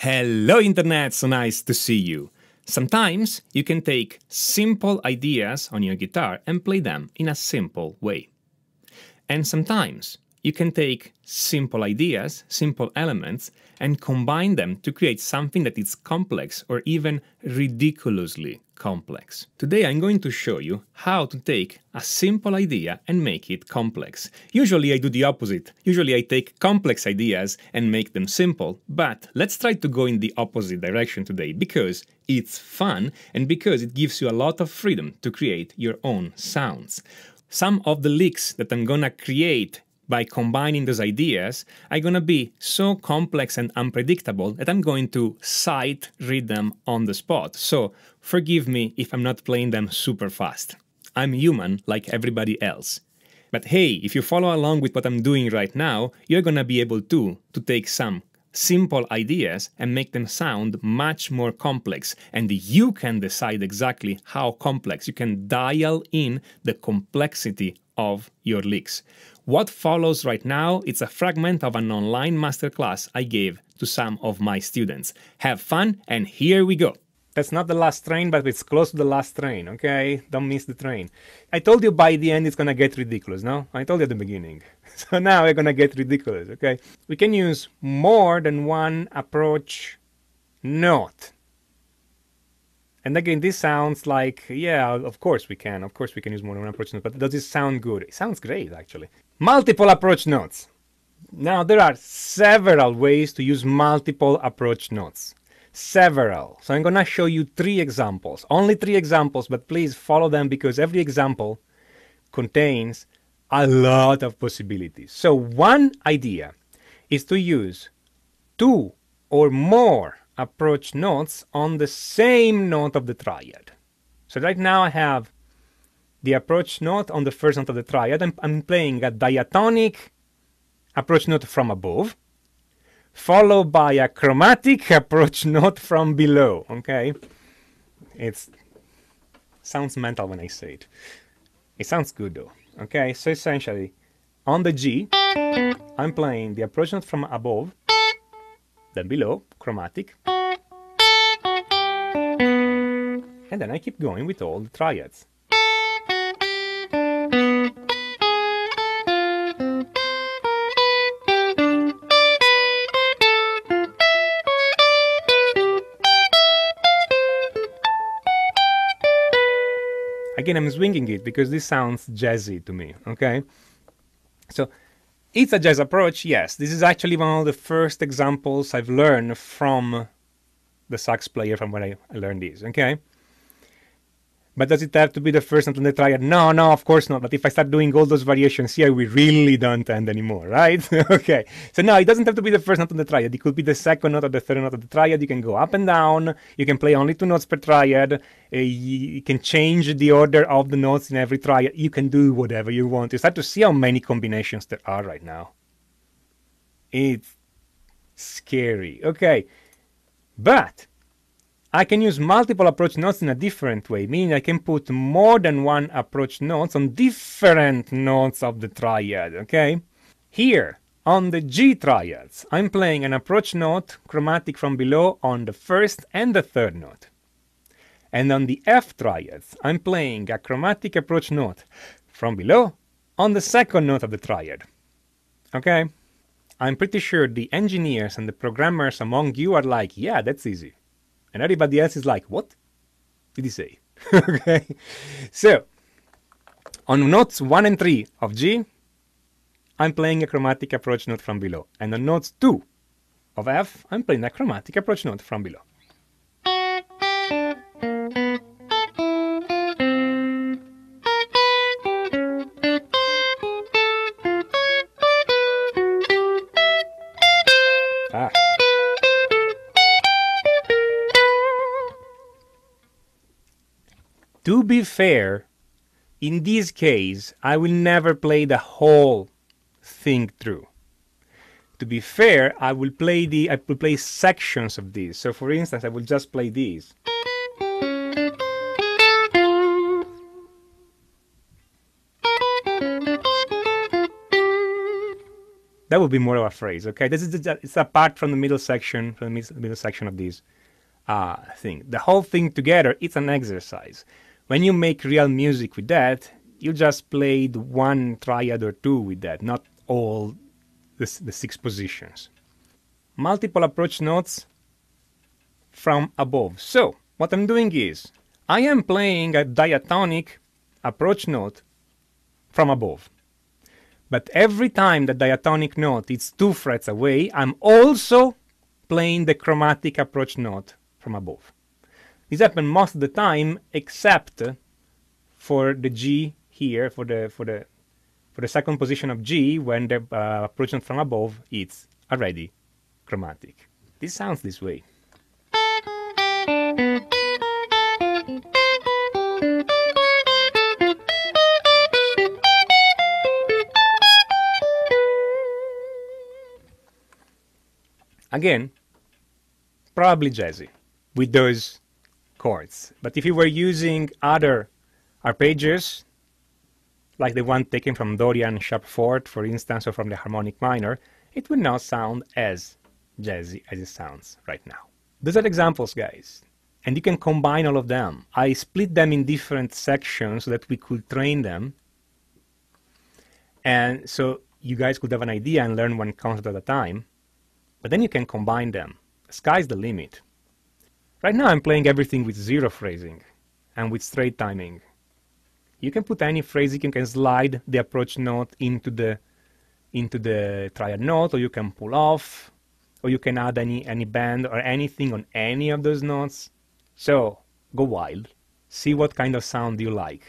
Hello Internet, so nice to see you! Sometimes you can take simple ideas on your guitar and play them in a simple way. And sometimes you can take simple ideas, simple elements, and combine them to create something that is complex or even ridiculously complex. Today I'm going to show you how to take a simple idea and make it complex. Usually I do the opposite. Usually I take complex ideas and make them simple, but let's try to go in the opposite direction today because it's fun and because it gives you a lot of freedom to create your own sounds. Some of the licks that I'm gonna create by combining those ideas are gonna be so complex and unpredictable that I'm going to sight read them on the spot. So forgive me if I'm not playing them super fast. I'm human like everybody else. But hey, if you follow along with what I'm doing right now, you're gonna be able to take some simple ideas and make them sound much more complex, and you can decide exactly how complex. You can dial in the complexity of your licks. What follows right now is a fragment of an online masterclass I gave to some of my students. Have fun, and here we go! That's not the last train, but it's close to the last train, okay? Don't miss the train. I told you by the end it's gonna get ridiculous, no? I told you at the beginning. So now we're gonna get ridiculous, okay? We can use more than one approach note. And again, this sounds like, yeah, of course we can use more than one approach note, but does this sound good? It sounds great, actually. Multiple approach notes. Now, there are several ways to use multiple approach notes. Several. So I'm gonna show you three examples, only three examples, but please follow them because every example contains a lot of possibilities. So one idea is to use two or more approach notes on the same note of the triad. So right now I have the approach note on the first note of the triad. I'm playing a diatonic approach note from above, followed by a chromatic approach note from below, okay? It sounds mental when I say it. It sounds good though, okay? So essentially, on the G, I'm playing the approach note from above, then below, chromatic, and then I keep going with all the triads. Again, I'm swinging it because this sounds jazzy to me, okay? So, it's a jazz approach, yes. This is actually one of the first examples I've learned from the sax player from where I learned this, okay? But does it have to be the first note on the triad? No, no, of course not. But if I start doing all those variations here, we really don't end anymore, right? Okay. So no, it doesn't have to be the first note on the triad. It could be the second note or the third note of the triad. You can go up and down. You can play only two notes per triad. You can change the order of the notes in every triad. You can do whatever you want. You start to see how many combinations there are right now. It's scary. Okay. But I can use multiple approach notes in a different way, meaning I can put more than one approach notes on different notes of the triad, okay? Here, on the G triads, I'm playing an approach note chromatic from below on the first and the third note. And on the F triads, I'm playing a chromatic approach note from below on the second note of the triad, okay? I'm pretty sure the engineers and the programmers among you are like, yeah, that's easy. And everybody else is like, what did he say? Okay. So, on notes 1 and 3 of G, I'm playing a chromatic approach note from below. And on notes 2 of F, I'm playing a chromatic approach note from below. To be fair, in this case, I will never play the whole thing through. To be fair, I will play sections of this. So for instance, I will just play these. That would be more of a phrase, okay? This is it's apart from the middle section, of this thing. The whole thing together, it's an exercise. When you make real music with that, you just played one triad or two with that, not all the six positions. Multiple approach notes from above. So what I'm doing is I am playing a diatonic approach note from above. But every time the diatonic note is 2 frets away, I'm also playing the chromatic approach note from above. This happens most of the time, except for the G here, for the second position of G, when the approach note from above is already chromatic. This sounds this way. Again, probably jazzy with those chords. But if you were using other arpeggios, like the one taken from Dorian Sharp-Fourth, for instance, or from the harmonic minor, it would not sound as jazzy as it sounds right now. Those are examples, guys, and you can combine all of them. I split them in different sections so that we could train them, and so you guys could have an idea and learn one concept at a time. But then you can combine them. Sky's the limit. Right now I'm playing everything with 0 phrasing and with straight timing. You can put any phrasing, you can slide the approach note into the triad note, or you can pull off, or you can add any bend or anything on any of those notes. So go wild. See what kind of sound you like.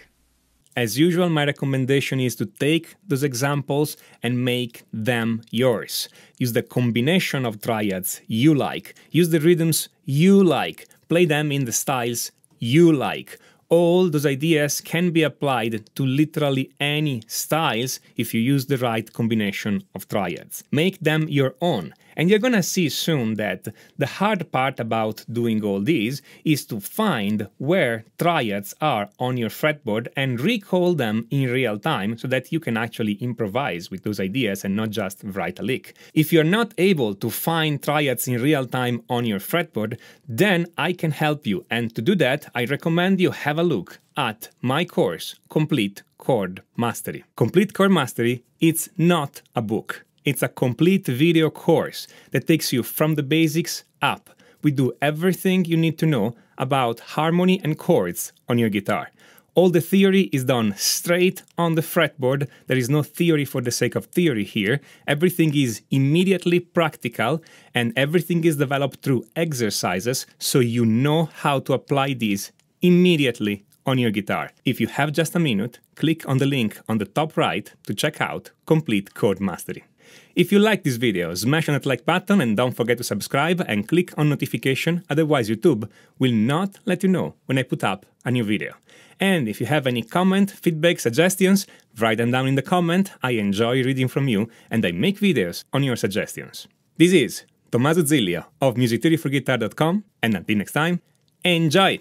As usual, my recommendation is to take those examples and make them yours. Use the combination of triads you like. Use the rhythms you like. Play them in the styles you like. All those ideas can be applied to literally any styles if you use the right combination of triads. Make them your own. And you're gonna see soon that the hard part about doing all these is to find where triads are on your fretboard and recall them in real time so that you can actually improvise with those ideas and not just write a lick. If you're not able to find triads in real time on your fretboard, then I can help you. And to do that, I recommend you have a look at my course, Complete Chord Mastery. Complete Chord Mastery, it's not a book. It's a complete video course that takes you from the basics up. We do everything you need to know about harmony and chords on your guitar. All the theory is done straight on the fretboard. There is no theory for the sake of theory here. Everything is immediately practical and everything is developed through exercises, so you know how to apply these immediately on your guitar. If you have just a minute, click on the link on the top right to check out Complete Chord Mastery. If you like this video, smash on that like button and don't forget to subscribe and click on notification, otherwise YouTube will not let you know when I put up a new video. And if you have any comment, feedback, suggestions, write them down in the comment. I enjoy reading from you and I make videos on your suggestions. This is Tommaso Zillio of musictheoryforguitar.com, and until next time, enjoy!